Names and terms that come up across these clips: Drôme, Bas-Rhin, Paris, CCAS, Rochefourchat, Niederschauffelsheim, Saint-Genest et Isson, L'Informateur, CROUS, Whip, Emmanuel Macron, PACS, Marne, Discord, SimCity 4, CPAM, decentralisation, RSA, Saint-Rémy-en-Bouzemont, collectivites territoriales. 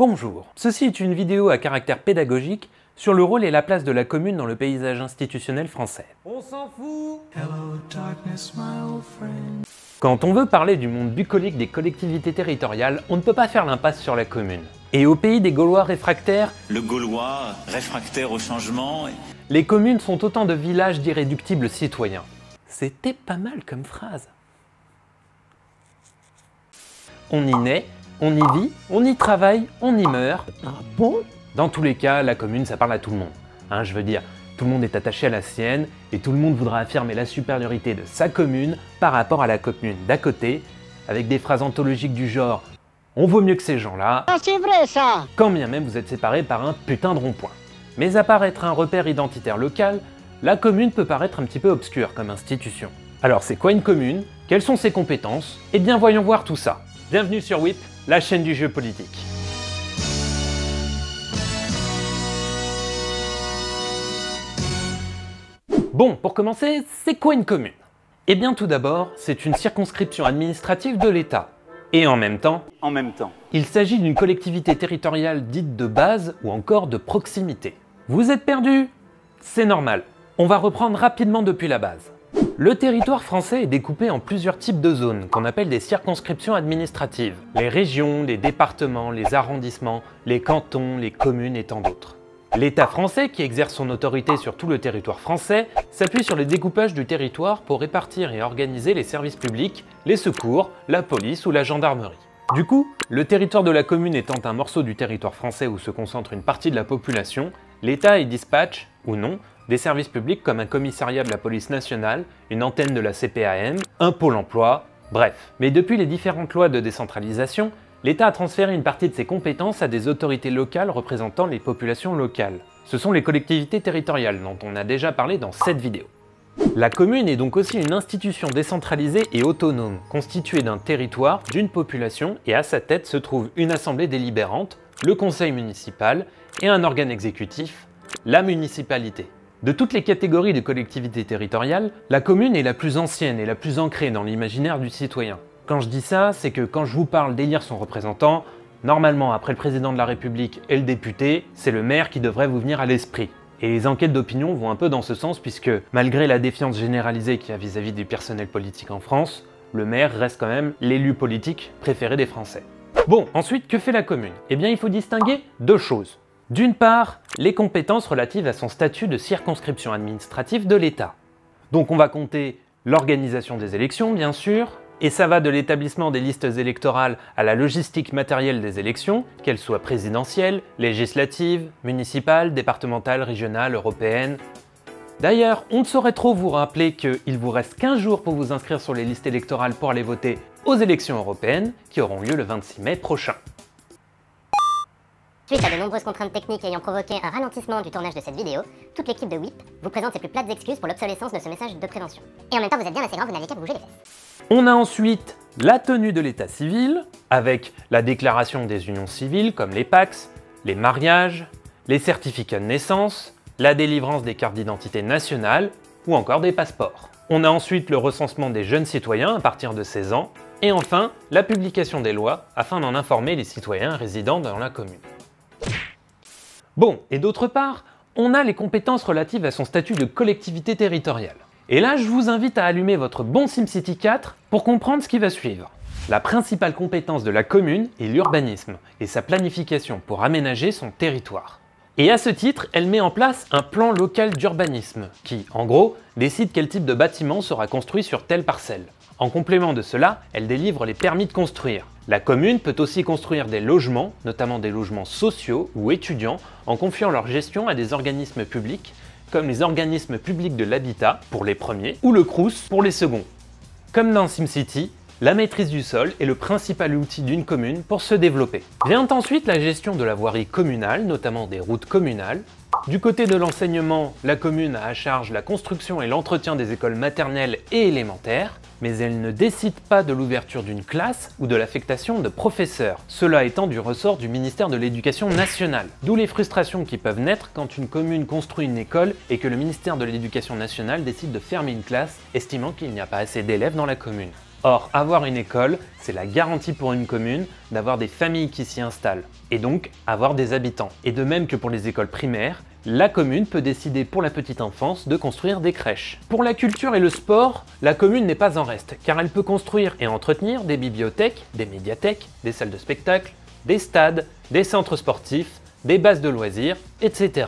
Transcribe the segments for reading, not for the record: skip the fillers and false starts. Bonjour, ceci est une vidéo à caractère pédagogique sur le rôle et la place de la commune dans le paysage institutionnel français. On s'en fout. Hello, darkness, my old friend. Quand on veut parler du monde bucolique des collectivités territoriales, on ne peut pas faire l'impasse sur la commune. Et au pays des Gaulois réfractaires, le Gaulois réfractaire au changement, les communes sont autant de villages d'irréductibles citoyens. C'était pas mal comme phrase. On y naît, on y vit, on y travaille, on y meurt. Ah bon? Dans tous les cas, la commune, ça parle à tout le monde. Hein, je veux dire, tout le monde est attaché à la sienne et tout le monde voudra affirmer la supériorité de sa commune par rapport à la commune d'à côté, avec des phrases anthologiques du genre « On vaut mieux que ces gens-là » Ah c'est vrai ça ! Quand bien même vous êtes séparés par un putain de rond-point. Mais à part être un repère identitaire local, la commune peut paraître un petit peu obscure comme institution. Alors c'est quoi une commune? Quelles sont ses compétences? Eh bien voyons voir tout ça. Bienvenue sur Whip, la chaîne du jeu politique. Bon, pour commencer, c'est quoi une commune? Eh bien tout d'abord, c'est une circonscription administrative de l'État. Et en même temps, il s'agit d'une collectivité territoriale dite de base ou encore de proximité. Vous êtes perdu? C'est normal. On va reprendre rapidement depuis la base. Le territoire français est découpé en plusieurs types de zones qu'on appelle des circonscriptions administratives. Les régions, les départements, les arrondissements, les cantons, les communes et tant d'autres. L'État français, qui exerce son autorité sur tout le territoire français, s'appuie sur les découpages du territoire pour répartir et organiser les services publics, les secours, la police ou la gendarmerie. Du coup, le territoire de la commune étant un morceau du territoire français où se concentre une partie de la population, l'État y dispatche, ou non, des services publics comme un commissariat de la police nationale, une antenne de la CPAM, un pôle emploi, bref. Mais depuis les différentes lois de décentralisation, l'État a transféré une partie de ses compétences à des autorités locales représentant les populations locales. Ce sont les collectivités territoriales dont on a déjà parlé dans cette vidéo. La commune est donc aussi une institution décentralisée et autonome, constituée d'un territoire, d'une population, et à sa tête se trouve une assemblée délibérante, le conseil municipal, et un organe exécutif, la municipalité. De toutes les catégories de collectivités territoriales, la commune est la plus ancienne et la plus ancrée dans l'imaginaire du citoyen. Quand je dis ça, c'est que quand je vous parle d'élire son représentant, normalement après le président de la République et le député, c'est le maire qui devrait vous venir à l'esprit. Et les enquêtes d'opinion vont un peu dans ce sens puisque, malgré la défiance généralisée qu'il y a vis-à-vis du personnel politique en France, le maire reste quand même l'élu politique préféré des Français. Bon, ensuite, que fait la commune? Eh bien, il faut distinguer deux choses. D'une part, les compétences relatives à son statut de circonscription administrative de l'État. Donc on va compter l'organisation des élections, bien sûr, et ça va de l'établissement des listes électorales à la logistique matérielle des élections, qu'elles soient présidentielles, législatives, municipales, départementales, régionales, européennes... D'ailleurs, on ne saurait trop vous rappeler qu'il vous reste 15 jours pour vous inscrire sur les listes électorales pour aller voter aux élections européennes, qui auront lieu le 26 mai prochain. Suite à de nombreuses contraintes techniques ayant provoqué un ralentissement du tournage de cette vidéo, toute l'équipe de Whip vous présente ses plus plates excuses pour l'obsolescence de ce message de prévention. Et en même temps, vous êtes bien assez grand, vous n'avez qu'à bouger les fesses. On a ensuite la tenue de l'état civil, avec la déclaration des unions civiles comme les PACS, les mariages, les certificats de naissance, la délivrance des cartes d'identité nationales ou encore des passeports. On a ensuite le recensement des jeunes citoyens à partir de 16 ans, et enfin la publication des lois afin d'en informer les citoyens résidents dans la commune. Bon, et d'autre part, on a les compétences relatives à son statut de collectivité territoriale. Et là, je vous invite à allumer votre bon SimCity 4 pour comprendre ce qui va suivre. La principale compétence de la commune est l'urbanisme et sa planification pour aménager son territoire. Et à ce titre, elle met en place un plan local d'urbanisme qui, en gros, décide quel type de bâtiment sera construit sur telle parcelle. En complément de cela, elle délivre les permis de construire. La commune peut aussi construire des logements, notamment des logements sociaux ou étudiants, en confiant leur gestion à des organismes publics, comme les organismes publics de l'habitat pour les premiers ou le CROUS pour les seconds. Comme dans SimCity, la maîtrise du sol est le principal outil d'une commune pour se développer. Vient ensuite la gestion de la voirie communale, notamment des routes communales. Du côté de l'enseignement, la commune a à charge la construction et l'entretien des écoles maternelles et élémentaires, mais elle ne décide pas de l'ouverture d'une classe ou de l'affectation de professeurs, cela étant du ressort du ministère de l'Éducation nationale. D'où les frustrations qui peuvent naître quand une commune construit une école et que le ministère de l'Éducation nationale décide de fermer une classe, estimant qu'il n'y a pas assez d'élèves dans la commune. Or, avoir une école, c'est la garantie pour une commune d'avoir des familles qui s'y installent, et donc avoir des habitants. Et de même que pour les écoles primaires, la commune peut décider pour la petite enfance de construire des crèches. Pour la culture et le sport, la commune n'est pas en reste, car elle peut construire et entretenir des bibliothèques, des médiathèques, des salles de spectacle, des stades, des centres sportifs, des bases de loisirs, etc.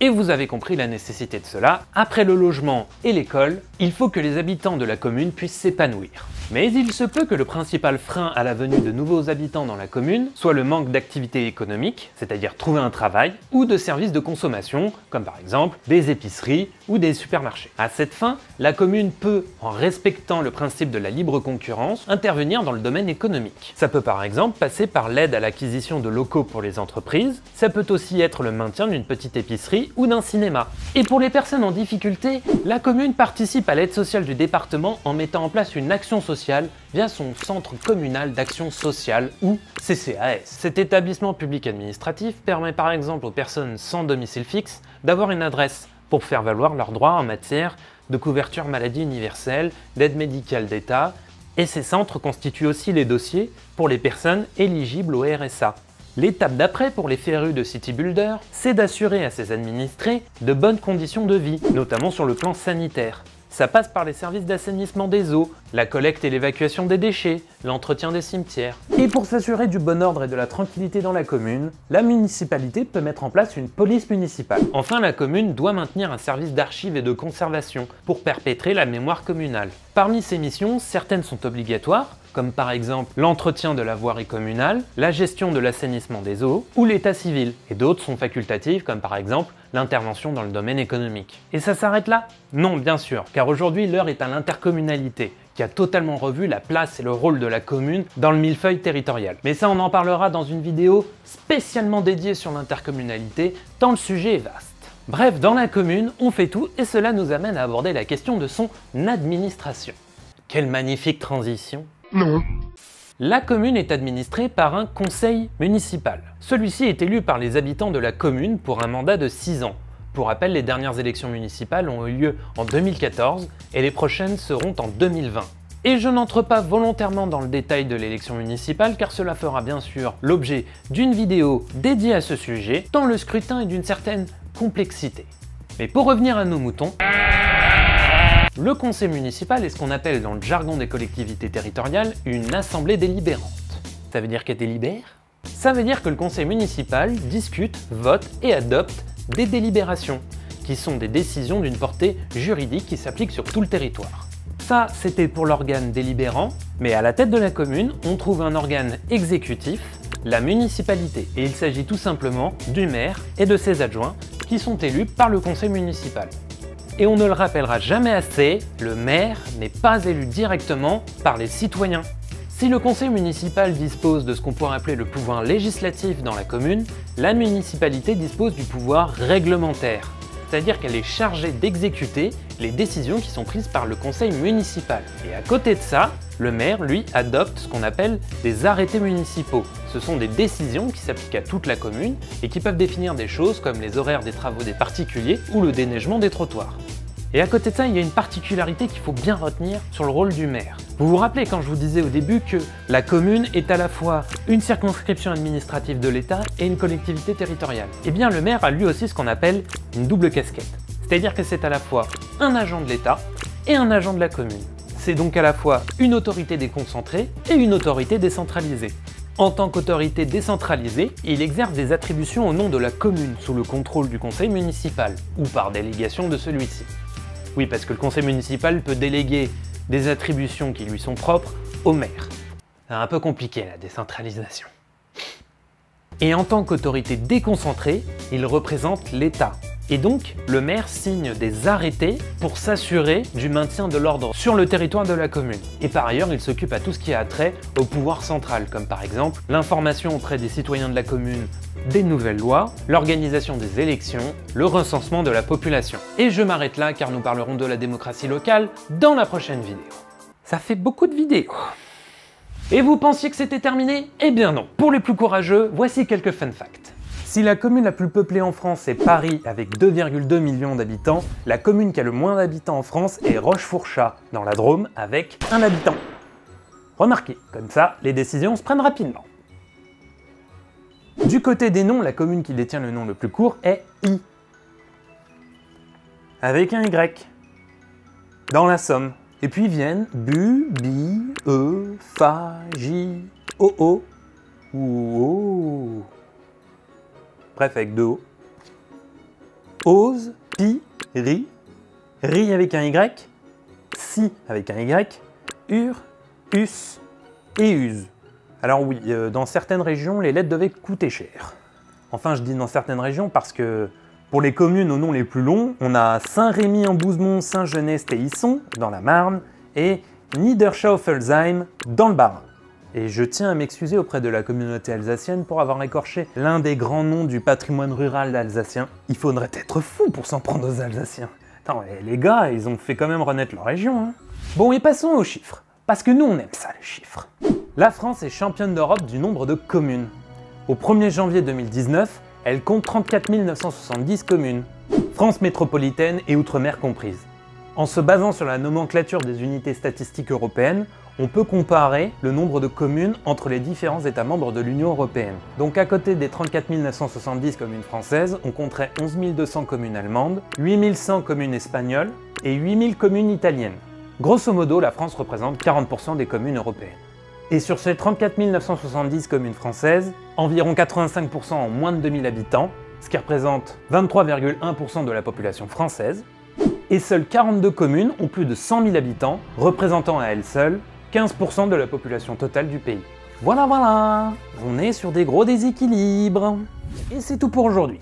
Et vous avez compris la nécessité de cela, après le logement et l'école, il faut que les habitants de la commune puissent s'épanouir. Mais il se peut que le principal frein à la venue de nouveaux habitants dans la commune soit le manque d'activité économique, c'est-à-dire trouver un travail, ou de services de consommation, comme par exemple des épiceries ou des supermarchés. À cette fin, la commune peut, en respectant le principe de la libre concurrence, intervenir dans le domaine économique. Ça peut par exemple passer par l'aide à l'acquisition de locaux pour les entreprises, ça peut aussi être le maintien d'une petite épicerie ou d'un cinéma. Et pour les personnes en difficulté, la commune participe à l'aide sociale du département en mettant en place une action sociale via son centre communal d'action sociale ou CCAS. Cet établissement public administratif permet par exemple aux personnes sans domicile fixe d'avoir une adresse pour faire valoir leurs droits en matière de couverture maladie universelle, d'aide médicale d'État, et ces centres constituent aussi les dossiers pour les personnes éligibles au RSA. L'étape d'après pour les férus de City Builder, c'est d'assurer à ses administrés de bonnes conditions de vie, notamment sur le plan sanitaire. Ça passe par les services d'assainissement des eaux, la collecte et l'évacuation des déchets, l'entretien des cimetières. Et pour s'assurer du bon ordre et de la tranquillité dans la commune, la municipalité peut mettre en place une police municipale. Enfin, la commune doit maintenir un service d'archives et de conservation pour perpétrer la mémoire communale. Parmi ces missions, certaines sont obligatoires, comme par exemple l'entretien de la voirie communale, la gestion de l'assainissement des eaux ou l'état civil, et d'autres sont facultatives comme par exemple l'intervention dans le domaine économique. Et ça s'arrête là? Non, bien sûr, car aujourd'hui l'heure est à l'intercommunalité, qui a totalement revu la place et le rôle de la commune dans le millefeuille territorial. Mais ça, on en parlera dans une vidéo spécialement dédiée sur l'intercommunalité, tant le sujet est vaste. Bref, dans la commune, on fait tout, et cela nous amène à aborder la question de son administration. Quelle magnifique transition! Non. La commune est administrée par un conseil municipal. Celui-ci est élu par les habitants de la commune pour un mandat de 6 ans. Pour rappel, les dernières élections municipales ont eu lieu en 2014 et les prochaines seront en 2020. Et je n'entre pas volontairement dans le détail de l'élection municipale car cela fera bien sûr l'objet d'une vidéo dédiée à ce sujet, tant le scrutin est d'une certaine complexité. Mais pour revenir à nos moutons... Le conseil municipal est ce qu'on appelle dans le jargon des collectivités territoriales une assemblée délibérante. Ça veut dire qu'elle délibère? Ça veut dire que le conseil municipal discute, vote et adopte des délibérations, qui sont des décisions d'une portée juridique qui s'appliquent sur tout le territoire. Ça, c'était pour l'organe délibérant, mais à la tête de la commune, on trouve un organe exécutif, la municipalité, et il s'agit tout simplement du maire et de ses adjoints qui sont élus par le conseil municipal. Et on ne le rappellera jamais assez, le maire n'est pas élu directement par les citoyens. Si le conseil municipal dispose de ce qu'on pourrait appeler le pouvoir législatif dans la commune, la municipalité dispose du pouvoir réglementaire, c'est-à-dire qu'elle est chargée d'exécuter les décisions qui sont prises par le conseil municipal. Et à côté de ça, le maire, lui, adopte ce qu'on appelle des arrêtés municipaux. Ce sont des décisions qui s'appliquent à toute la commune et qui peuvent définir des choses comme les horaires des travaux des particuliers ou le déneigement des trottoirs. Et à côté de ça, il y a une particularité qu'il faut bien retenir sur le rôle du maire. Vous vous rappelez quand je vous disais au début que la commune est à la fois une circonscription administrative de l'État et une collectivité territoriale. Eh bien, le maire a lui aussi ce qu'on appelle une double casquette. C'est-à-dire que c'est à la fois un agent de l'État et un agent de la commune. C'est donc à la fois une autorité déconcentrée et une autorité décentralisée. En tant qu'autorité décentralisée, il exerce des attributions au nom de la commune, sous le contrôle du conseil municipal, ou par délégation de celui-ci. Oui, parce que le conseil municipal peut déléguer des attributions qui lui sont propres au maire. C'est un peu compliqué la décentralisation. Et en tant qu'autorité déconcentrée, il représente l'État. Et donc, le maire signe des arrêtés pour s'assurer du maintien de l'ordre sur le territoire de la commune. Et par ailleurs, il s'occupe à tout ce qui a trait au pouvoir central, comme par exemple l'information auprès des citoyens de la commune des nouvelles lois, l'organisation des élections, le recensement de la population. Et je m'arrête là car nous parlerons de la démocratie locale dans la prochaine vidéo. Ça fait beaucoup de vidéos. Et vous pensiez que c'était terminé? Eh bien non. Pour les plus courageux, voici quelques fun facts. Si la commune la plus peuplée en France est Paris avec 2,2 millions d'habitants, la commune qui a le moins d'habitants en France est Rochefourchat, dans la Drôme, avec 1 habitant. Remarquez, comme ça, les décisions se prennent rapidement. Du côté des noms, la commune qui détient le nom le plus court est I, avec un Y, dans la Somme. Et puis viennent Bu, Bi, E, Fa, J, O, O, ou O, bref avec deux O, Ose, Pi, Ri, Ri avec un Y, Si avec un Y, Ur, Us et Use. Alors oui, dans certaines régions, les lettres devaient coûter cher. Enfin, je dis dans certaines régions parce que pour les communes aux noms les plus longs, on a Saint-Rémy-en-Bouzemont, Saint-Genest et Isson, dans la Marne, et Niederschauffelsheim, dans le Bas-Rhin. Et je tiens à m'excuser auprès de la communauté alsacienne pour avoir écorché l'un des grands noms du patrimoine rural alsacien. Il faudrait être fou pour s'en prendre aux Alsaciens. Attends, les gars, ils ont fait quand même renaître leur région, hein. Bon, et passons aux chiffres. Parce que nous, on aime ça, les chiffres. La France est championne d'Europe du nombre de communes. Au 1er janvier 2019, elle compte 34 970 communes, France métropolitaine et outre-mer comprises. En se basant sur la nomenclature des unités statistiques européennes, on peut comparer le nombre de communes entre les différents états membres de l'Union européenne. Donc à côté des 34 970 communes françaises, on compterait 11 200 communes allemandes, 8 100 communes espagnoles et 8 000 communes italiennes. Grosso modo, la France représente 40% des communes européennes. Et sur ces 34 970 communes françaises, environ 85% ont moins de 2000 habitants, ce qui représente 23,1% de la population française, et seules 42 communes ont plus de 100 000 habitants, représentant à elles seules 15% de la population totale du pays. Voilà, voilà, on est sur des gros déséquilibres. Et c'est tout pour aujourd'hui.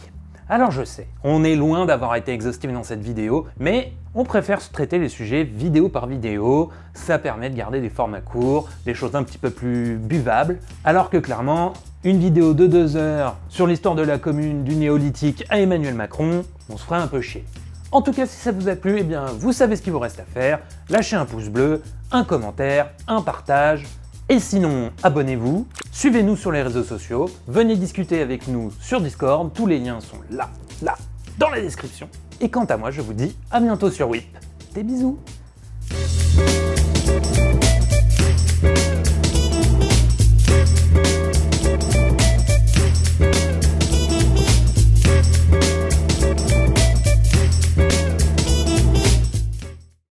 Alors je sais, on est loin d'avoir été exhaustif dans cette vidéo, mais on préfère se traiter les sujets vidéo par vidéo, ça permet de garder des formats courts, des choses un petit peu plus buvables, alors que clairement, une vidéo de 2 heures sur l'histoire de la commune du Néolithique à Emmanuel Macron, on se ferait un peu chier. En tout cas, si ça vous a plu, eh bien, vous savez ce qu'il vous reste à faire, lâchez un pouce bleu, un commentaire, un partage, et sinon, abonnez-vous. Suivez-nous sur les réseaux sociaux, venez discuter avec nous sur Discord, tous les liens sont là, dans la description. Et quant à moi, je vous dis à bientôt sur Whip. Des bisous.